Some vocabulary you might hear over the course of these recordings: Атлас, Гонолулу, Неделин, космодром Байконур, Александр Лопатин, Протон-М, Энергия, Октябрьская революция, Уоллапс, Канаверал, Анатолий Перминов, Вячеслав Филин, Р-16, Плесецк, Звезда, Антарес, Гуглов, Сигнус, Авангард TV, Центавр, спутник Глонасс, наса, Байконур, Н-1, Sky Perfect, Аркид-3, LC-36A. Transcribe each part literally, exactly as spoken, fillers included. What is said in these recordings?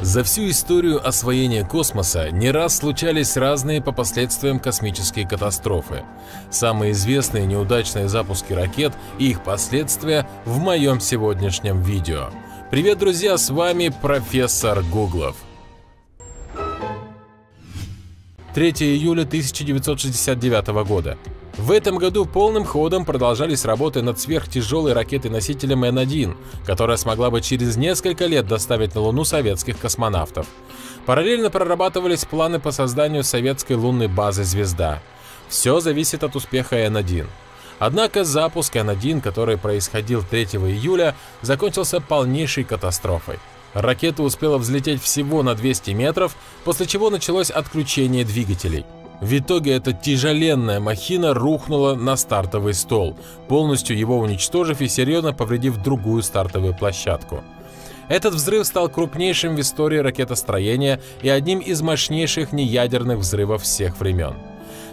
За всю историю освоения космоса не раз случались разные по последствиям космические катастрофы. Самые известные неудачные запуски ракет и их последствия в моем сегодняшнем видео. Привет, друзья, с вами профессор Гуглов. третьего июля тысяча девятьсот шестьдесят девятого года. В этом году полным ходом продолжались работы над сверхтяжелой ракетой-носителем Н один, которая смогла бы через несколько лет доставить на Луну советских космонавтов. Параллельно прорабатывались планы по созданию советской лунной базы «Звезда». Все зависит от успеха Н один. Однако запуск Н один, который происходил третьего июля, закончился полнейшей катастрофой. Ракета успела взлететь всего на двести метров, после чего началось отключение двигателей. В итоге эта тяжеленная махина рухнула на стартовый стол, полностью его уничтожив и серьезно повредив другую стартовую площадку. Этот взрыв стал крупнейшим в истории ракетостроения и одним из мощнейших неядерных взрывов всех времен.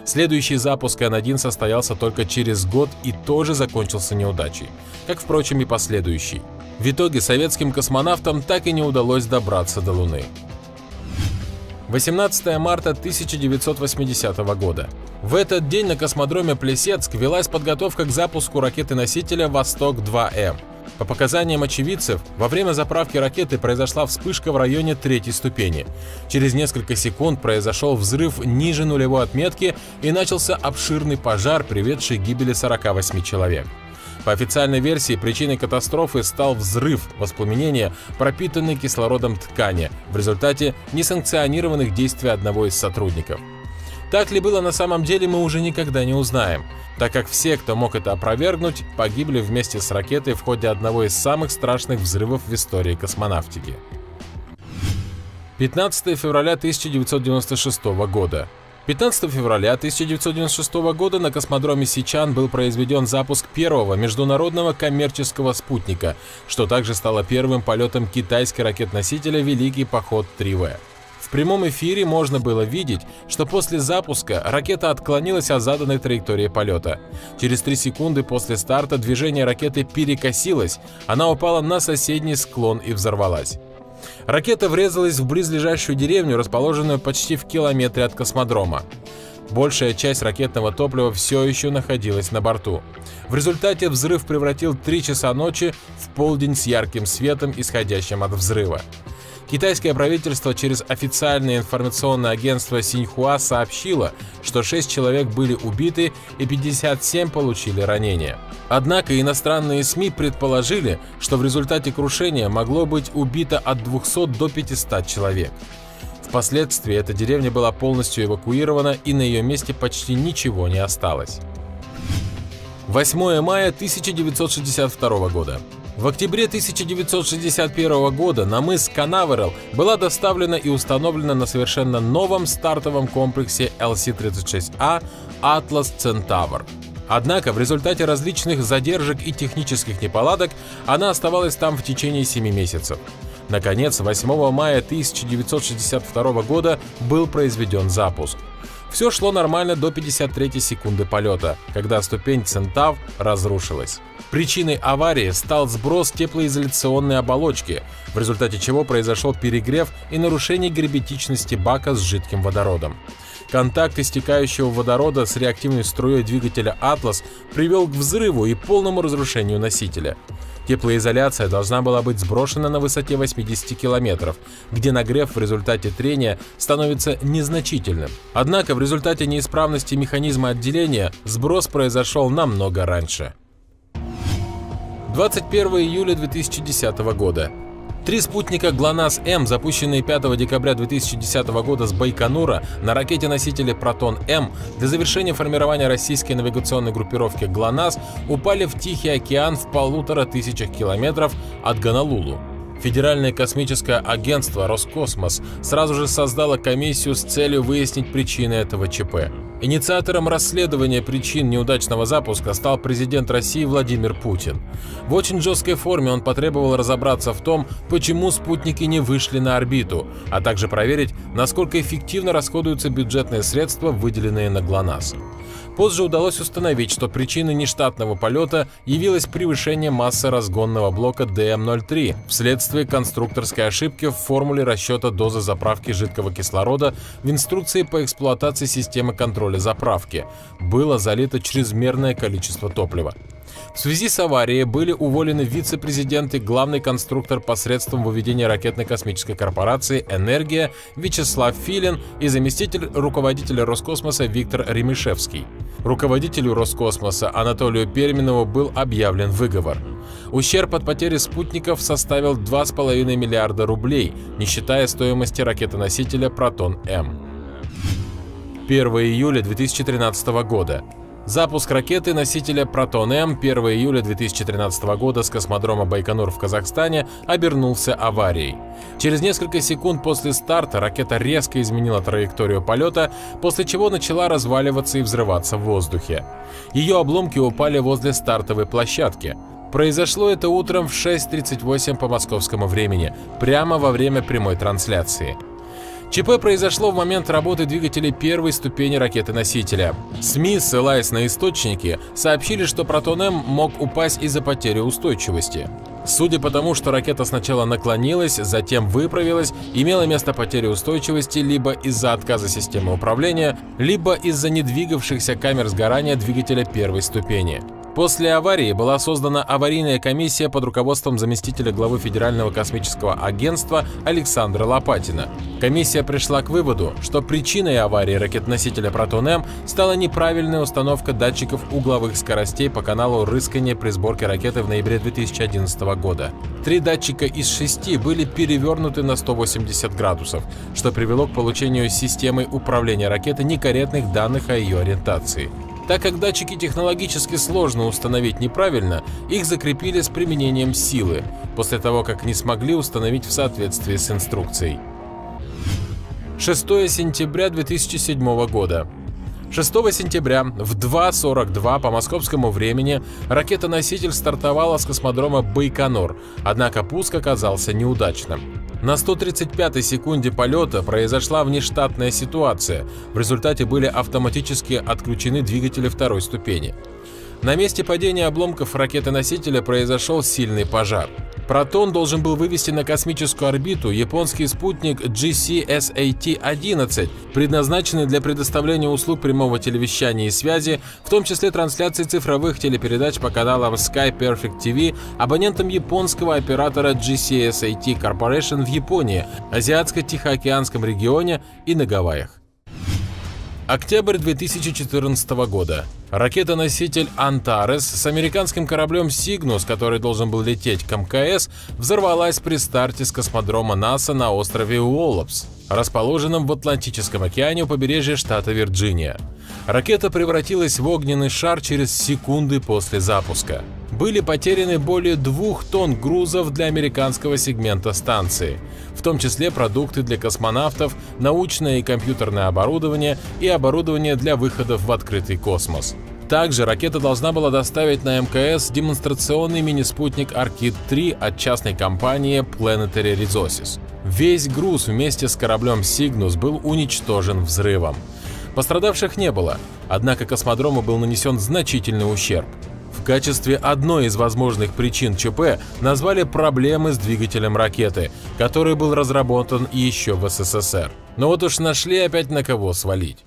Следующий запуск Н один состоялся только через год и тоже закончился неудачей, как, впрочем, и последующий. В итоге советским космонавтам так и не удалось добраться до Луны. восемнадцатого марта тысяча девятьсот восьмидесятого года. В этот день на космодроме Плесецк велась подготовка к запуску ракеты-носителя «Восток-два М». По показаниям очевидцев, во время заправки ракеты произошла вспышка в районе третьей ступени. Через несколько секунд произошел взрыв ниже нулевой отметки и начался обширный пожар, приведший к гибели сорока восьми человек. По официальной версии, причиной катастрофы стал взрыв воспламенения пропитанной кислородом ткани в результате несанкционированных действий одного из сотрудников. Так ли было на самом деле, мы уже никогда не узнаем, так как все, кто мог это опровергнуть, погибли вместе с ракетой в ходе одного из самых страшных взрывов в истории космонавтики. пятнадцатого февраля тысяча девятьсот девяносто шестого года. пятнадцатого февраля тысяча девятьсот девяносто шестого года на космодроме Сичан был произведен запуск первого международного коммерческого спутника, что также стало первым полетом китайской ракет-носителя «Великий поход три В». В прямом эфире можно было видеть, что после запуска ракета отклонилась от заданной траектории полета. Через три секунды после старта движение ракеты перекосилось, она упала на соседний склон и взорвалась. Ракета врезалась в близлежащую деревню, расположенную почти в километре от космодрома. Большая часть ракетного топлива все еще находилась на борту. В результате взрыв превратил три часа ночи в полдень с ярким светом, исходящим от взрыва. Китайское правительство через официальное информационное агентство Синьхуа сообщило, что шесть человек были убиты и пятьдесят семь получили ранения. Однако иностранные СМИ предположили, что в результате крушения могло быть убито от двухсот до пятисот человек. Впоследствии эта деревня была полностью эвакуирована, и на ее месте почти ничего не осталось. восьмого мая тысяча девятьсот шестьдесят второго года. В октябре тысяча девятьсот шестьдесят первого года на мыс Канаверал была доставлена и установлена на совершенно новом стартовом комплексе Эл Си тридцать шесть А «Атлас Центавр». Однако в результате различных задержек и технических неполадок она оставалась там в течение семи месяцев. Наконец, восьмого мая тысяча девятьсот шестьдесят второго года был произведен запуск. Все шло нормально до пятидесяти трёх секунды полета, когда ступень «Центавр» разрушилась. Причиной аварии стал сброс теплоизоляционной оболочки, в результате чего произошел перегрев и нарушение герметичности бака с жидким водородом. Контакт истекающего водорода с реактивной струей двигателя «Атлас» привел к взрыву и полному разрушению носителя. Теплоизоляция должна была быть сброшена на высоте восьмидесяти километров, где нагрев в результате трения становится незначительным. Однако в результате неисправности механизма отделения сброс произошел намного раньше. двадцать первого июля две тысячи десятого года. Три спутника ГЛОНАСС-М, запущенные пятого декабря две тысячи десятого года с Байконура на ракете-носителе Протон-М для завершения формирования российской навигационной группировки ГЛОНАСС, упали в Тихий океан в полутора тысячах километров от Гонолулу. Федеральное космическое агентство Роскосмос сразу же создало комиссию с целью выяснить причины этого ЧП. Инициатором расследования причин неудачного запуска стал президент России Владимир Путин. В очень жесткой форме он потребовал разобраться в том, почему спутники не вышли на орбиту, а также проверить, насколько эффективно расходуются бюджетные средства, выделенные на ГЛОНАСС. Позже удалось установить, что причиной нештатного полета явилось превышение массы разгонного блока Д М ноль три вследствие конструкторской ошибки в формуле расчета дозы заправки жидкого кислорода в инструкции по эксплуатации системы контроля заправки. Было залито чрезмерное количество топлива. В связи с аварией были уволены вице-президент и главный конструктор посредством выведения ракетно-космической корпорации «Энергия» Вячеслав Филин и заместитель руководителя Роскосмоса Виктор Ремишевский. Руководителю Роскосмоса Анатолию Перминову был объявлен выговор. Ущерб от потери спутников составил два с половиной миллиарда рублей, не считая стоимости ракетоносителя «Протон-М». первое июля две тысячи тринадцатого года. Запуск ракеты-носителя «Протон-М» первое июля две тысячи тринадцатого года с космодрома Байконур в Казахстане обернулся аварией. Через несколько секунд после старта ракета резко изменила траекторию полета, после чего начала разваливаться и взрываться в воздухе. Ее обломки упали возле стартовой площадки. Произошло это утром в шесть тридцать восемь по московскому времени, прямо во время прямой трансляции. ЧП произошло в момент работы двигателей первой ступени ракеты-носителя. СМИ, ссылаясь на источники, сообщили, что «Протон-М» мог упасть из-за потери устойчивости. Судя по тому, что ракета сначала наклонилась, затем выправилась, имела место потеря устойчивости либо из-за отказа системы управления, либо из-за недвигавшихся камер сгорания двигателя первой ступени. После аварии была создана аварийная комиссия под руководством заместителя главы Федерального космического агентства Александра Лопатина. Комиссия пришла к выводу, что причиной аварии ракетоносителя «Протон-М» стала неправильная установка датчиков угловых скоростей по каналу рыскания при сборке ракеты в ноябре две тысячи одиннадцатого года. Три датчика из шести были перевернуты на сто восемьдесят градусов, что привело к получению системой управления ракеты некорректных данных о ее ориентации. Так как датчики технологически сложно установить неправильно, их закрепили с применением силы, после того, как не смогли установить в соответствии с инструкцией. шестое сентября две тысячи седьмого года. шестого сентября в два сорок два по московскому времени ракета-носитель стартовала с космодрома Байконур, однако пуск оказался неудачным. На сто тридцать пятой секунде полета произошла внештатная ситуация, в результате были автоматически отключены двигатели второй ступени. На месте падения обломков ракеты-носителя произошел сильный пожар. «Протон» должен был вывести на космическую орбиту японский спутник Джи Си Эс Эй Ти одиннадцать, предназначенный для предоставления услуг прямого телевещания и связи, в том числе трансляции цифровых телепередач по каналам Sky Perfect ти ви абонентам японского оператора Джи Си Эс Эй Ти Corporation в Японии, Азиатско-Тихоокеанском регионе и на Гавайях. октябрь две тысячи четырнадцатого года. Ракета-носитель «Антарес» с американским кораблем «Сигнус», который должен был лететь к Эм Ка Эс, взорвалась при старте с космодрома НАСА на острове Уоллапс, расположенном в Атлантическом океане у побережья штата Вирджиния. Ракета превратилась в огненный шар через секунды после запуска. Были потеряны более двух тонн грузов для американского сегмента станции, в том числе продукты для космонавтов, научное и компьютерное оборудование и оборудование для выходов в открытый космос. Также ракета должна была доставить на Эм Ка Эс демонстрационный мини-спутник Аркид три от частной компании Planetary Resources. Весь груз вместе с кораблем «Сигнус» был уничтожен взрывом. Пострадавших не было, однако космодрому был нанесен значительный ущерб. В качестве одной из возможных причин ЧП назвали проблемы с двигателем ракеты, который был разработан еще в Эс Эс Эс Эр. Но вот уж нашли опять на кого свалить.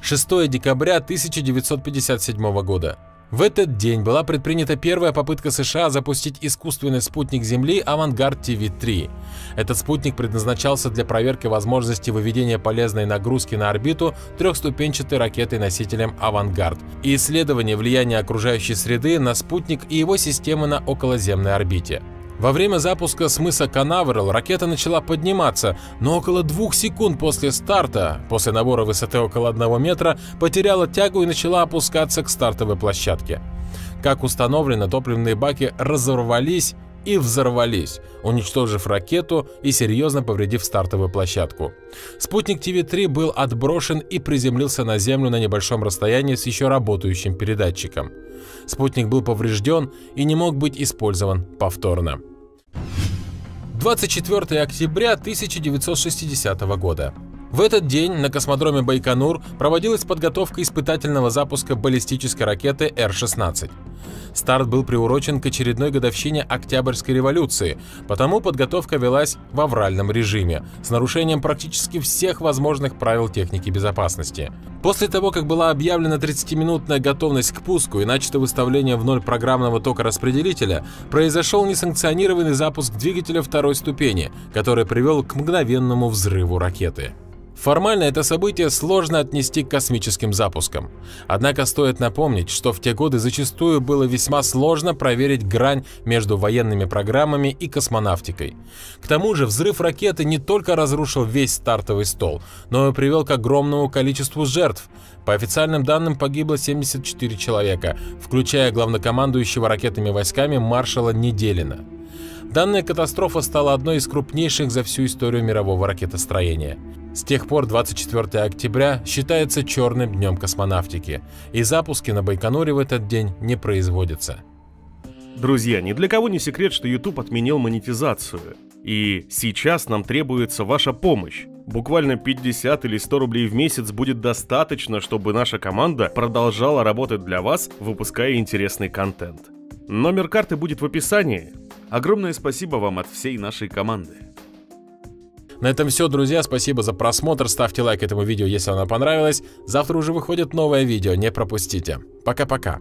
шестое декабря тысяча девятьсот пятьдесят седьмого года. В этот день была предпринята первая попытка США запустить искусственный спутник Земли «Авангард Ти Ви три». Этот спутник предназначался для проверки возможности выведения полезной нагрузки на орбиту трехступенчатой ракетой-носителем «Авангард» и исследования влияния окружающей среды на спутник и его системы на околоземной орбите. Во время запуска с мыса Канаверал ракета начала подниматься, но около двух секунд после старта, после набора высоты около одного метра, потеряла тягу и начала опускаться к стартовой площадке. Как установлено, топливные баки разорвались и взорвались, уничтожив ракету и серьезно повредив стартовую площадку. Спутник Ти Ви три был отброшен и приземлился на Землю на небольшом расстоянии с еще работающим передатчиком. Спутник был поврежден и не мог быть использован повторно. двадцать четвёртое октября тысяча девятьсот шестидесятого года. В этот день на космодроме Байконур проводилась подготовка испытательного запуска баллистической ракеты Эр шестнадцать. Старт был приурочен к очередной годовщине Октябрьской революции, потому подготовка велась в авральном режиме, с нарушением практически всех возможных правил техники безопасности. После того, как была объявлена тридцатиминутная готовность к пуску и начато выставление в ноль программного тока распределителя, произошел несанкционированный запуск двигателя второй ступени, который привел к мгновенному взрыву ракеты. Формально это событие сложно отнести к космическим запускам. Однако стоит напомнить, что в те годы зачастую было весьма сложно проверить грань между военными программами и космонавтикой. К тому же взрыв ракеты не только разрушил весь стартовый стол, но и привел к огромному количеству жертв. По официальным данным погибло семьдесят четыре человека, включая главнокомандующего ракетными войсками маршала Неделина. Данная катастрофа стала одной из крупнейших за всю историю мирового ракетостроения. С тех пор двадцать четвёртое октября считается черным днем космонавтики, и запуски на Байконуре в этот день не производятся. Друзья, ни для кого не секрет, что YouTube отменил монетизацию. И сейчас нам требуется ваша помощь. Буквально пятьдесят или сто рублей в месяц будет достаточно, чтобы наша команда продолжала работать для вас, выпуская интересный контент. Номер карты будет в описании. Огромное спасибо вам от всей нашей команды. На этом все, друзья. Спасибо за просмотр. Ставьте лайк этому видео, если оно понравилось. Завтра уже выходит новое видео, не пропустите. Пока-пока.